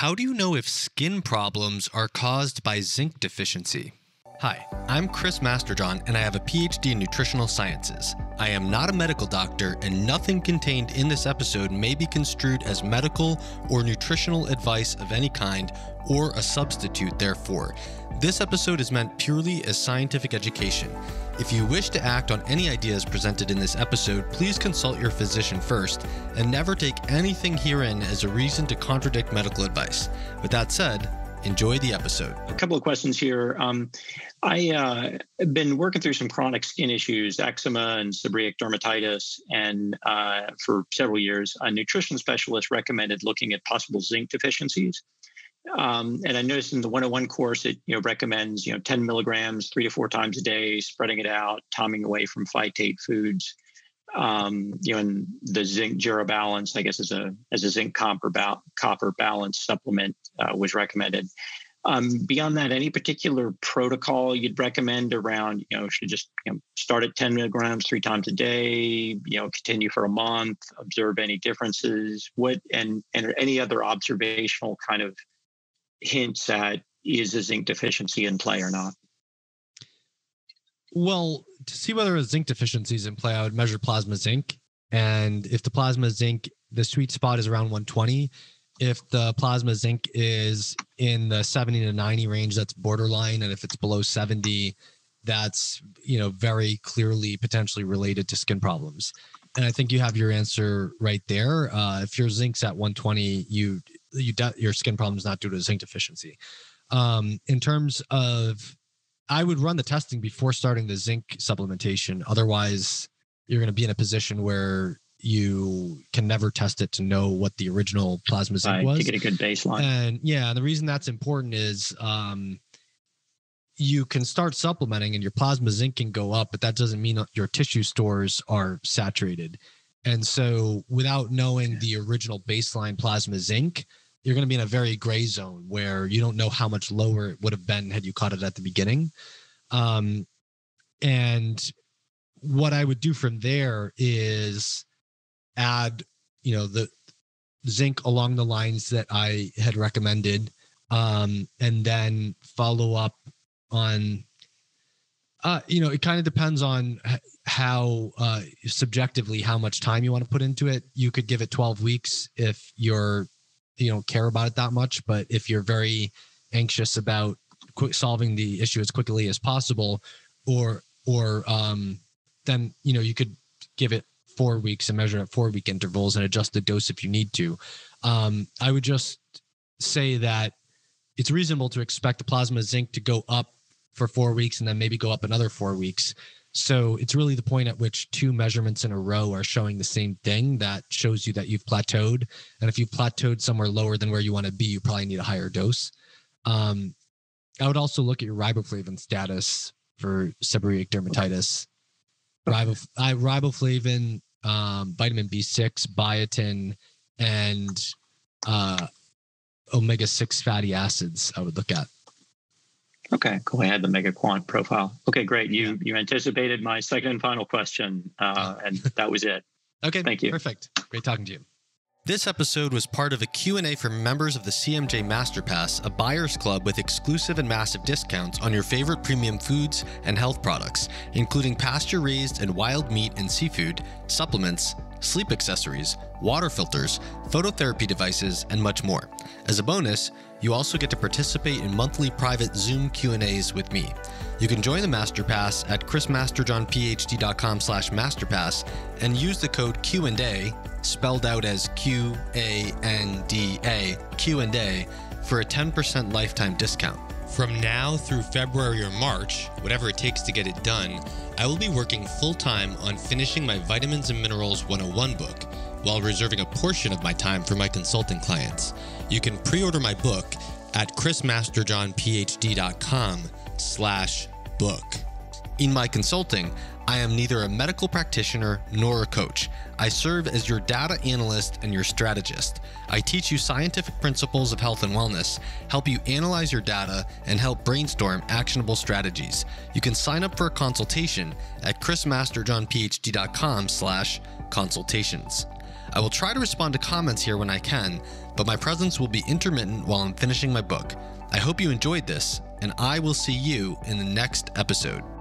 How do you know if skin problems are caused by zinc deficiency? Hi, I'm Chris Masterjohn, and I have a PhD in nutritional sciences. I am not a medical doctor, and nothing contained in this episode may be construed as medical or nutritional advice of any kind, or a substitute therefor. This episode is meant purely as scientific education. If you wish to act on any ideas presented in this episode, please consult your physician first, and never take anything herein as a reason to contradict medical advice. With that said, enjoy the episode. A couple of questions here. I've been working through some chronic skin issues, eczema and seborrheic dermatitis, and for several years, a nutrition specialist recommended looking at possible zinc deficiencies. And I noticed in the 101 course, it recommends 10 milligrams 3 to 4 times a day, spreading it out, timing away from phytate foods. And the zinc Gero Balance, I guess, as a zinc copper balance supplement was recommended. Beyond that, any particular protocol you'd recommend around, should just start at 10 milligrams 3 times a day, continue for a month, observe any differences, and any other observational kind of hints at is a zinc deficiency in play or not? Well, to see whether a zinc deficiency is in play, I would measure plasma zinc. And if the plasma zinc, the sweet spot is around 120. If the plasma zinc is in the 70 to 90 range, that's borderline. And if it's below 70, that's, very clearly potentially related to skin problems. And I think you have your answer right there. If your zinc's at 120, your skin problem is not due to zinc deficiency. In terms of, I would run the testing before starting the zinc supplementation. Otherwise, you're going to be in a position where you can never test it to know what the original plasma zinc was. To get a good baseline. And yeah, the reason that's important is you can start supplementing and your plasma zinc can go up, but that doesn't mean your tissue stores are saturated. And so without knowing the original baseline plasma zinc, you're going to be in a very gray zone where you don't know how much lower it would have been had you caught it at the beginning. And what I would do from there is add, the zinc along the lines that I had recommended, and then follow up on, it kind of depends on how subjectively how much time you want to put into it. You could give it 12 weeks if you're you don't care about it that much, but if you're very anxious about solving the issue as quickly as possible, or then you could give it 4 weeks and measure at 4-week intervals and adjust the dose if you need to. I would just say that it's reasonable to expect the plasma zinc to go up for 4 weeks and then maybe go up another 4 weeks. So it's really the point at which 2 measurements in a row are showing the same thing that shows you that you've plateaued. And if you've plateaued somewhere lower than where you want to be, you probably need a higher dose. I would also look at your riboflavin status for seborrheic dermatitis. Riboflavin, vitamin B6, biotin, and omega-6 fatty acids I would look at. Okay, cool. I had the MegaQuant profile. Okay, great. You anticipated my second and final question, and that was it. Okay, thank you. Perfect. Great talking to you. This episode was part of a Q&A for members of the CMJ Masterpass, a buyer's club with exclusive and massive discounts on your favorite premium foods and health products, including pasture-raised and wild meat and seafood, supplements, sleep accessories, water filters, phototherapy devices, and much more. As a bonus, you also get to participate in monthly private Zoom Q&As with me. You can join the Masterpass at chrismasterjohnphd.com/masterpass and use the code Q&A, spelled out as Q-A-N-D-A, Q&A, for a 10% lifetime discount. From now through February or March, whatever it takes to get it done, I will be working full-time on finishing my Vitamins and Minerals 101 book, while reserving a portion of my time for my consulting clients. You can pre-order my book at chrismasterjohnphd.com/book. In my consulting, I am neither a medical practitioner nor a coach. I serve as your data analyst and your strategist. I teach you scientific principles of health and wellness, help you analyze your data, and help brainstorm actionable strategies. You can sign up for a consultation at chrismasterjohnphd.com/consultations. I will try to respond to comments here when I can, but my presence will be intermittent while I'm finishing my book. I hope you enjoyed this, and I will see you in the next episode.